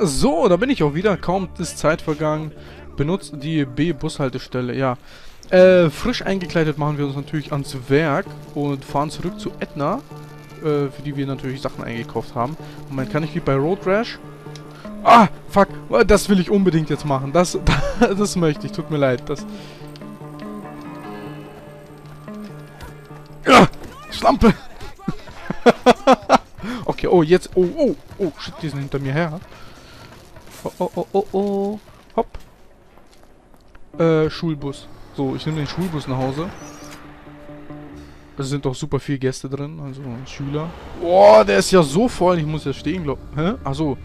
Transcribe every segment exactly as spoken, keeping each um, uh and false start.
So, da bin ich auch wieder. Kaum ist Zeit vergangen. Benutzt die B-Bushaltestelle, ja. Äh, frisch eingekleidet machen wir uns natürlich ans Werk und fahren zurück zu Edna, äh, für die wir natürlich Sachen eingekauft haben. Moment, kann ich wie bei Road Rash? Ah, fuck, das will ich unbedingt jetzt machen. Das, das, das möchte ich, tut mir leid. Das. Ah, Schlampe! Okay, oh, jetzt, oh, oh, oh, shit, die sind hinter mir her. Oh, oh, oh, oh, oh, hopp. Äh, Schulbus. So, ich nehme den Schulbus nach Hause. Es sind doch super viele Gäste drin, also Schüler. Oh, der ist ja so voll, ich muss ja stehen, glaub. Hä? Achso.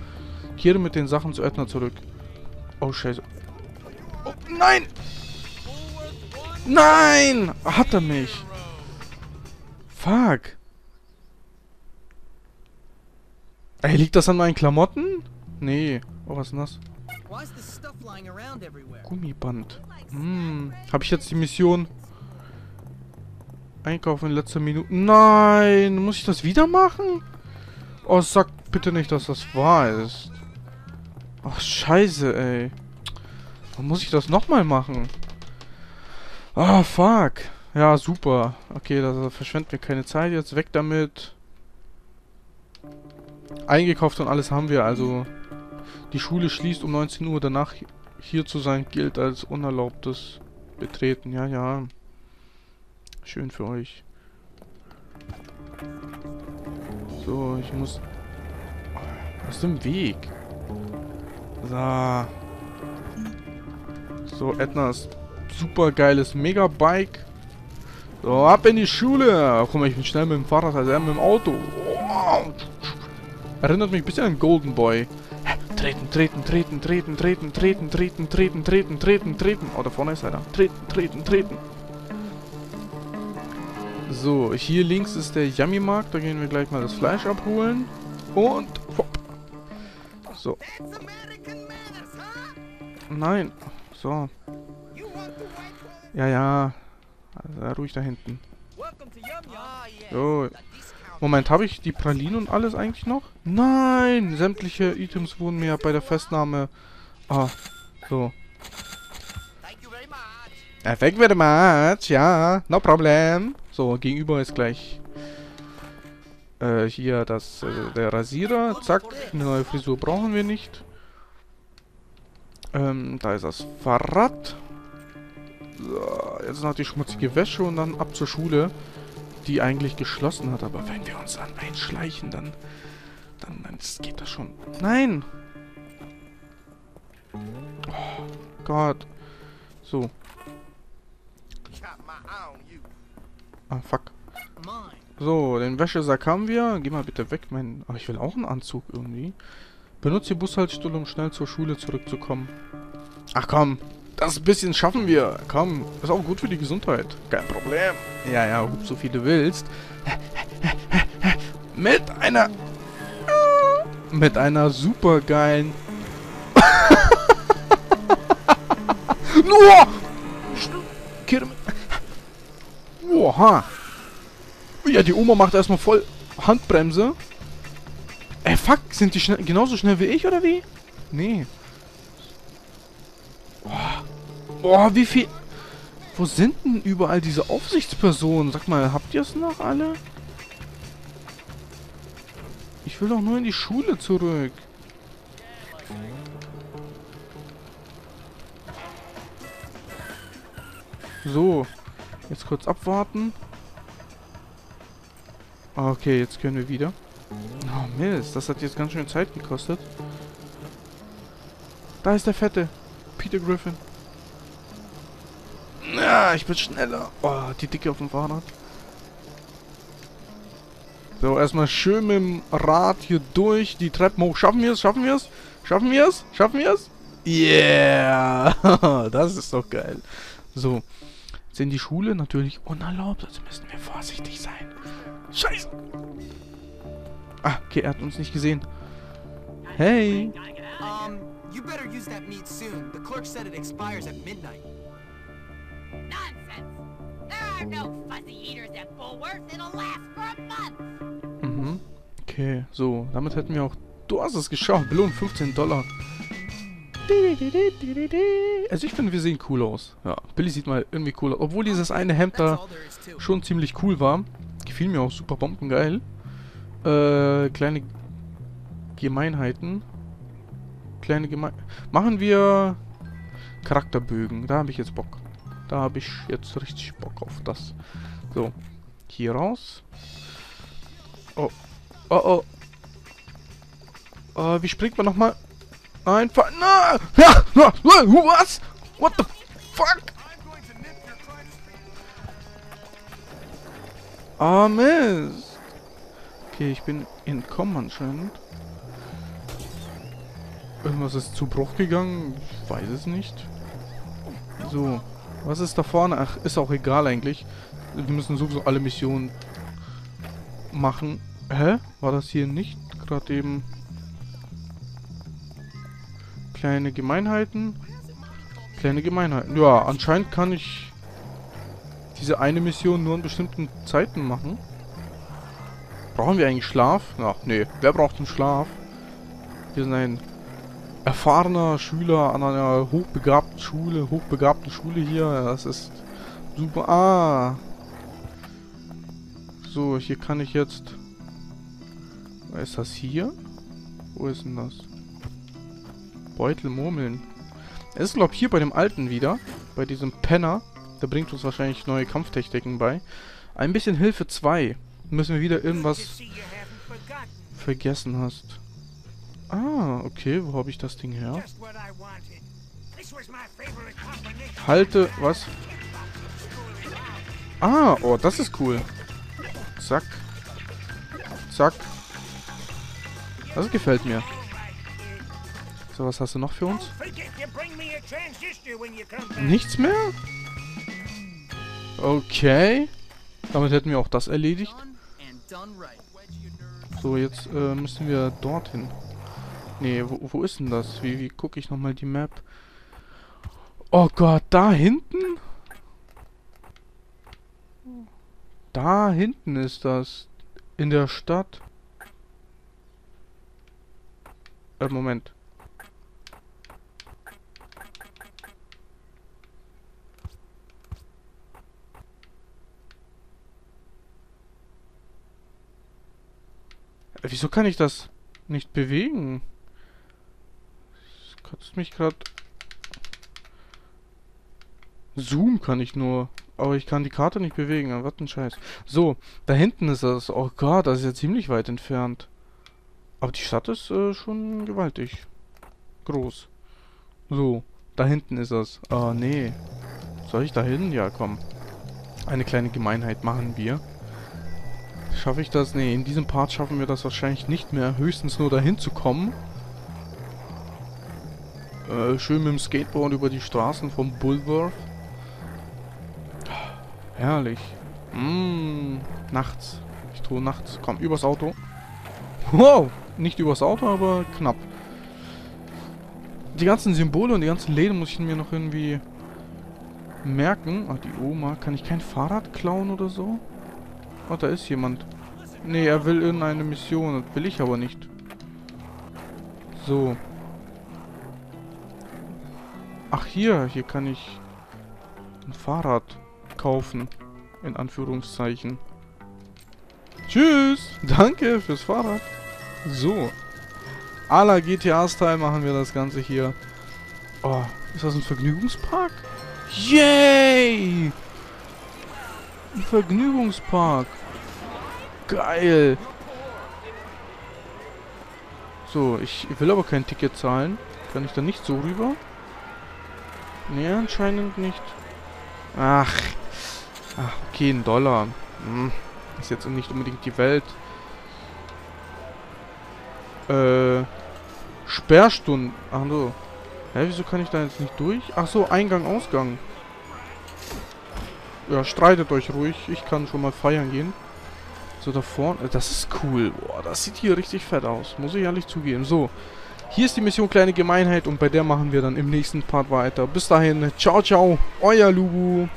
Kehre mit den Sachen zu Edna zurück. Oh, scheiße. Oh, nein! Nein! Hat er mich! Fuck! Ey, liegt das an meinen Klamotten? Nee. Oh, was ist denn das? Gummiband. Hm. Habe ich jetzt die Mission? Einkaufen in letzter Minute. Nein! Muss ich das wieder machen? Oh, sag bitte nicht, dass das wahr ist. Ach, scheiße, ey. Warum muss ich das nochmal machen? Ah, fuck. Ja, super. Okay, da verschwenden wir keine Zeit. Jetzt weg damit. Eingekauft und alles haben wir, also... Die Schule schließt um neunzehn Uhr. Danach hier zu sein gilt als unerlaubtes Betreten. Ja, ja. Schön für euch. So, ich muss... Aus dem Weg. So. So, Ednas super geiles Megabike. So, ab in die Schule. Guck mal, ich bin schnell mit dem Fahrrad, als er mit dem Auto. Oh. Erinnert mich ein bisschen an Golden Boy. Treten, treten, treten, treten, treten, treten, treten, treten, treten, treten, treten. Oh, da vorne ist einer. Treten, treten, treten. So, hier links ist der Yummy-Markt. Da gehen wir gleich mal das Fleisch abholen. Und... Hopp. So. Nein. So. Ja, ja. Also, ruhig da hinten. So. Moment, habe ich die Pralinen und alles eigentlich noch? Nein! Sämtliche Items wurden mir bei der Festnahme... Ah, so. Thank you very much, ja. No problem. So, gegenüber ist gleich... Äh, hier das, äh, der Rasierer. Zack, eine neue Frisur brauchen wir nicht. Ähm, da ist das Fahrrad. So, jetzt noch die schmutzige Wäsche und dann ab zur Schule. Die eigentlich geschlossen hat, aber wenn wir uns dann einschleichen, dann, dann, dann geht das schon. Nein! Oh Gott. So. Ah, fuck. So, den Wäschesack haben wir. Geh mal bitte weg, mein... Aber ich will auch einen Anzug irgendwie. Benutze die Bushaltestelle, um schnell zur Schule zurückzukommen. Ach komm! Das bisschen schaffen wir. Komm, ist auch gut für die Gesundheit. Kein Problem. Ja, ja, so viel du willst. Mit einer... Mit einer supergeilen... Nur! Oha. Ja, die Oma macht erstmal voll Handbremse. Ey, fuck, sind die schnell, genauso schnell wie ich, oder wie? Nee. Boah, wie viel... Wo sind denn überall diese Aufsichtspersonen? Sag mal, habt ihr es noch alle? Ich will doch nur in die Schule zurück. So. Jetzt kurz abwarten. Okay, jetzt können wir wieder. Oh Mist, das hat jetzt ganz schön Zeit gekostet. Da ist der Fette. Peter Griffin. Ja, ich bin schneller. Oh, die Dicke auf dem Fahrrad. So, erstmal schön mit dem Rad hier durch die Treppen hoch. Schaffen wir es? Schaffen wir es? Schaffen wir es? Schaffen wir es? Yeah! Das ist doch geil. So. Jetzt in die Schule natürlich unerlaubt. Also müssen wir vorsichtig sein. Scheiße! Ah, okay, er hat uns nicht gesehen. Hey! Um, you better use that meat soon. The clerk said it expires at midnight. Nonsense! There are no fuzzy eaters at Bullworth. It'll last for a month. Mhm. Okay, so. Damit hätten wir auch Du hast es geschafft. Belohnt fünfzehn Dollar. Also ich finde, wir sehen cool aus. Ja, Billy sieht mal irgendwie cool aus. Obwohl dieses eine Hemd da schon ziemlich cool war. Gefiel mir auch super bombengeil. Äh, kleine Gemeinheiten. Kleine Gemeinheiten. Machen wir Charakterbögen. Da habe ich jetzt Bock. Da habe ich jetzt richtig Bock auf das. So. Hier raus. Oh. Oh, oh. Äh, wie springt man nochmal? Einfach. Na! No! Was? What the fuck? Ah, Mist. Okay, ich bin entkommen anscheinend. Irgendwas ist zu Bruch gegangen. Ich weiß es nicht. So. Was ist da vorne? Ach, ist auch egal eigentlich. Wir müssen sowieso alle Missionen machen. Hä? War das hier nicht gerade eben? Kleine Gemeinheiten. Kleine Gemeinheiten. Ja, anscheinend kann ich diese eine Mission nur in bestimmten Zeiten machen. Brauchen wir eigentlich Schlaf? Ach, nee. Wer braucht denn Schlaf? Wir sind ein erfahrener Schüler an einer hochbegabten Schule. Hochbegabten Schule hier. Das ist super. Ah. So, hier kann ich jetzt... Ist das hier? Wo ist denn das? Beutel murmeln. Es ist, glaube ich, hier bei dem Alten wieder. Bei diesem Penner. Der bringt uns wahrscheinlich neue Kampftechniken bei. Ein bisschen Hilfe zwei. Müssen wir wieder irgendwas vergessen hast. Ah, okay. Wo habe ich das Ding her? Halte, was? Ah, oh, das ist cool. Zack. Zack. Das gefällt mir. So, was hast du noch für uns? Nichts mehr? Okay. Damit hätten wir auch das erledigt. So, jetzt äh, müssen wir dorthin. Nee, wo, wo ist denn das? Wie, wie gucke ich nochmal die Map? Oh Gott, da hinten? Da hinten ist das. In der Stadt. Äh, Moment. Wieso kann ich das nicht bewegen? Das kotzt mich gerade... Zoom kann ich nur. Aber ich kann die Karte nicht bewegen. Was ein Scheiß. So, da hinten ist das. Oh Gott, das ist ja ziemlich weit entfernt. Aber die Stadt ist äh, schon gewaltig. Groß. So, da hinten ist das. Ah, nee. Soll ich da hin? Ja, komm. Eine kleine Gemeinheit machen wir. Schaffe ich das? Ne, in diesem Part schaffen wir das wahrscheinlich nicht mehr. Höchstens nur dahin zu kommen. Äh, schön mit dem Skateboard über die Straßen vom Bullworth. Herrlich. Mmh, nachts. Ich tue nachts. Komm, übers Auto. Wow! Nicht übers Auto, aber knapp. Die ganzen Symbole und die ganzen Läden muss ich mir noch irgendwie merken. Ach, die Oma. Kann ich kein Fahrrad klauen oder so? Oh, da ist jemand. Nee, er will in eine Mission. Das will ich aber nicht. So. Ach, hier. Hier kann ich ein Fahrrad kaufen. In Anführungszeichen. Tschüss. Danke fürs Fahrrad. So. A la G T A-Style machen wir das Ganze hier. Oh, ist das ein Vergnügungspark? Yay! Ein Vergnügungspark. Geil. So, ich will aber kein Ticket zahlen. Kann ich da nicht so rüber? Nee, anscheinend nicht. Ach. Ach, okay, ein Dollar. Hm. Ist jetzt nicht unbedingt die Welt. Äh. Sperrstunden. Ach so. Hä, wieso kann ich da jetzt nicht durch? Ach so, Eingang, Ausgang. Ja, streitet euch ruhig. Ich kann schon mal feiern gehen. So, da vorne. Das ist cool. Boah, das sieht hier richtig fett aus. Muss ich ehrlich zugeben. So, hier ist die Mission Kleine Gemeinheit und bei der machen wir dann im nächsten Part weiter. Bis dahin. Ciao, ciao. Euer Lubu.